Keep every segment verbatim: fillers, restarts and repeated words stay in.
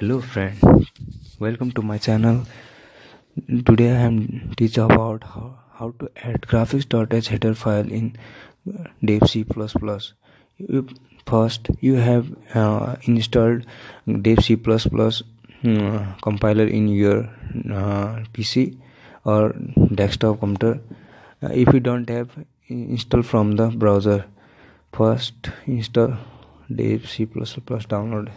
Hello friend, welcome to my channel. Today I am teach about how, how to add graphics.h header file in devc++. You, first you have uh, installed devc++ uh, compiler in your uh, P C or desktop computer. Uh, if you don't have, install from the browser. First install devc++ download.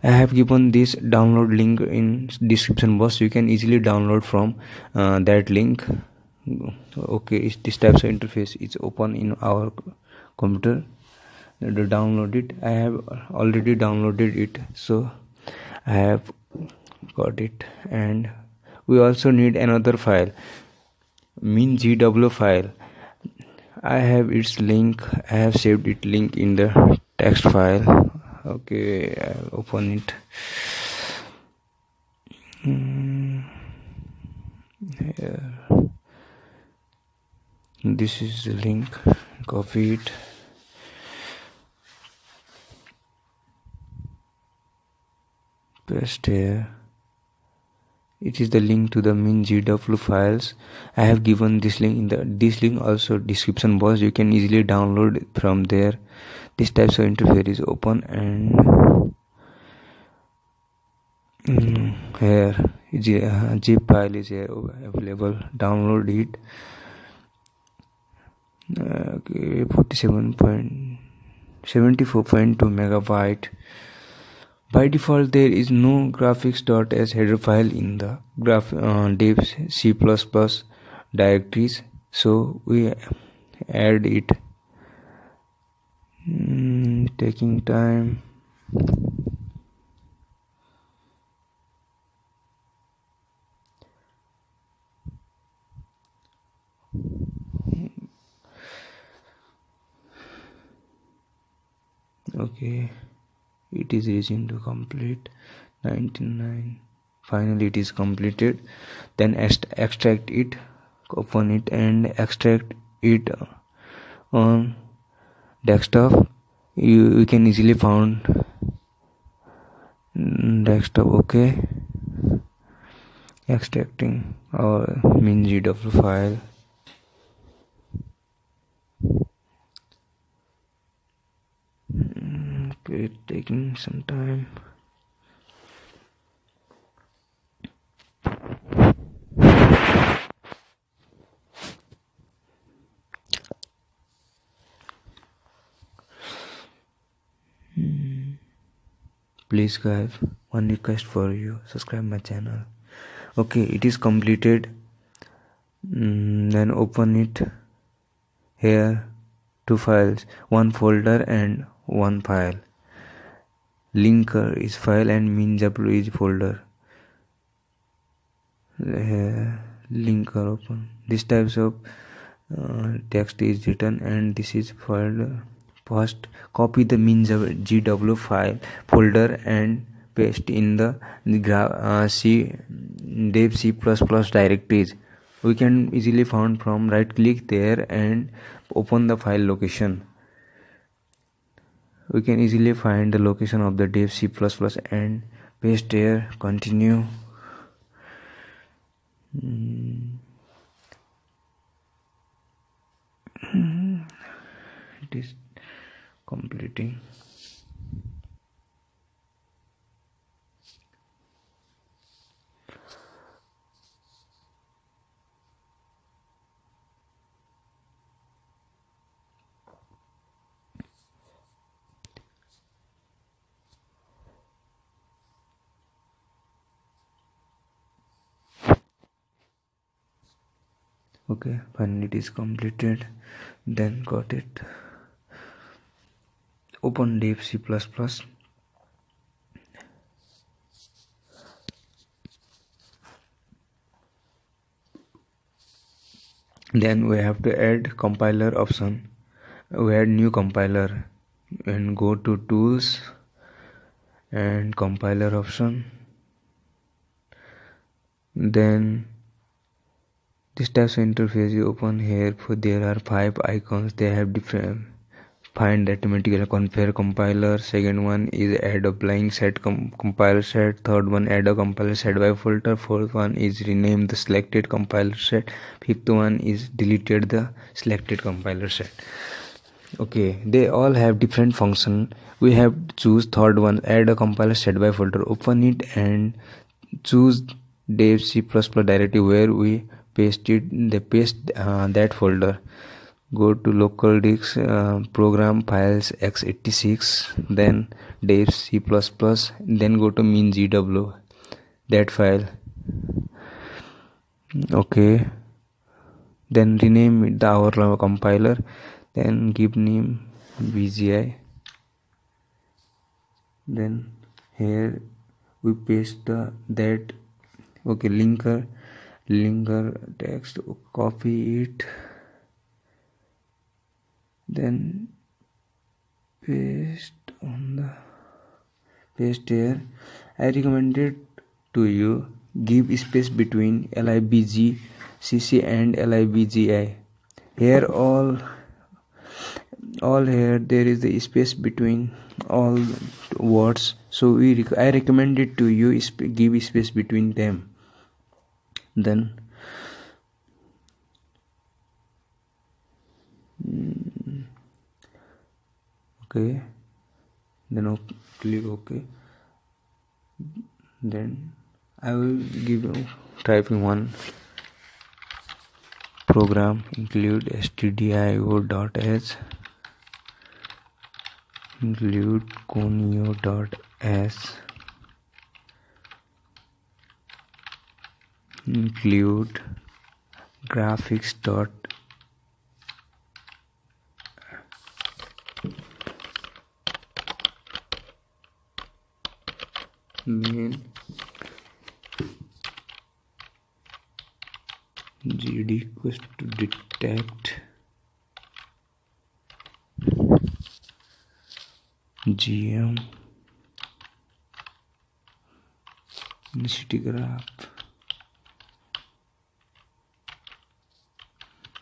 I have given this download link in description box. You can easily download from uh, that link. Okay, this type of interface is open in our computer. Download it. I have already downloaded it, so I have got it. And we also need another file, MinGW file. I have its link. I have saved it link in the text file. Okay, I'll open it. Mm, here. This is the link. Copy it. Paste here. It is the link to the MinGW files. I have given this link in the this link also description box. You can easily download from there. This type of interface is open, and mm, here G, uh, zip file is here available. Download it. Uh, okay, forty-seven point seventy-four point two megabyte. By default, there is no graphics.h header file in the graph uh, devc++ directories, so we add it. Mm, taking time. Okay, it is reaching to complete ninety-nine. Finally it is completed. Then extract it, open it and extract it on desktop. You, you can easily find desktop. Okay, extracting our MinGW file. It's taking some time. Please guys, one request for you, subscribe my channel. Okay, it is completed. Mm, then open it. Here two files, one folder and one file. Linker is file and MinGW is folder. Here, linker open. This types of uh, text is written, and this is folder. First, copy the MinGW file folder and paste in the uh, C devc++ directories. We can easily find from right click there and open the file location. We can easily find the location of the devc++ and paste here. Continue. It is completing. Okay, finally it is completed. Then got it. Open devc++. Then we have to add compiler option. We add new compiler and go to tools and compiler option. Then this type of interface you open here. For there are five icons. They have different find that multiple confer compiler. Second one is add applying set com compiler set. Third one, add a compiler set by filter. Fourth one is rename the selected compiler set. Fifth one is deleted the selected compiler set. Okay, they all have different function. We have to choose third one, add a compiler set by filter. Open it and choose devc++ directory where we paste it. They paste uh, that folder. Go to local disk, uh, program files x eighty-six, then devc++, then go to MinGW, that file. Okay, then rename it the our compiler, then give name libgi, then here we paste the that okay linker linker text, copy it, then paste on the paste here. I recommended to you give space between libgcc and libgi. Here all all here there is the space between all words, so we rec I recommended to you give space between them. Then okay, then click OK. Then I will give you typing one program include stdio.h, include conio.h, include graphics.h, MinGD request to detect G M density graph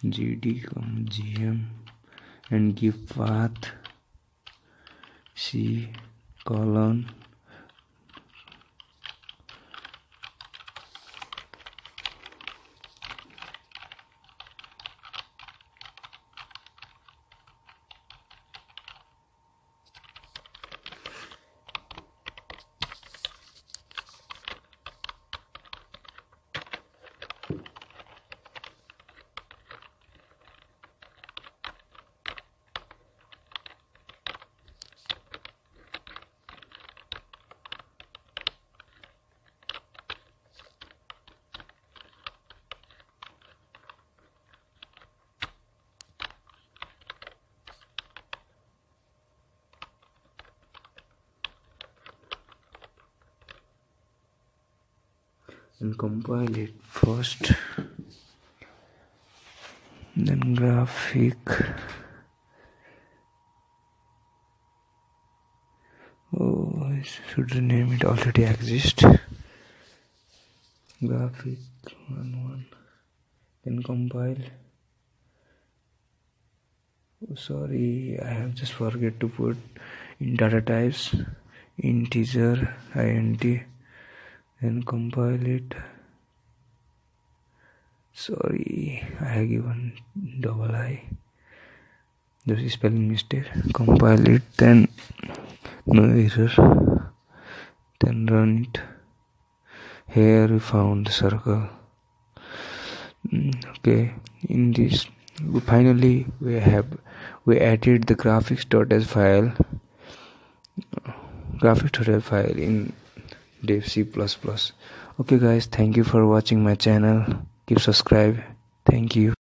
G D comma G M and give path C colon and compile it first, then graphic. Oh, I should rename it, already exists. Graphic one one. Then compile. Oh, sorry, I have just forget to put in data types integer int. And compile it. Sorry, I have given double I. There is spelling mistake. Compile it, then no error. Then run it. Here we found the circle. Okay, in this, finally we have we added the graphics.h file. Graphics.h file in devc++. Okay guys, thank you for watching my channel. Keep subscribe. Thank you.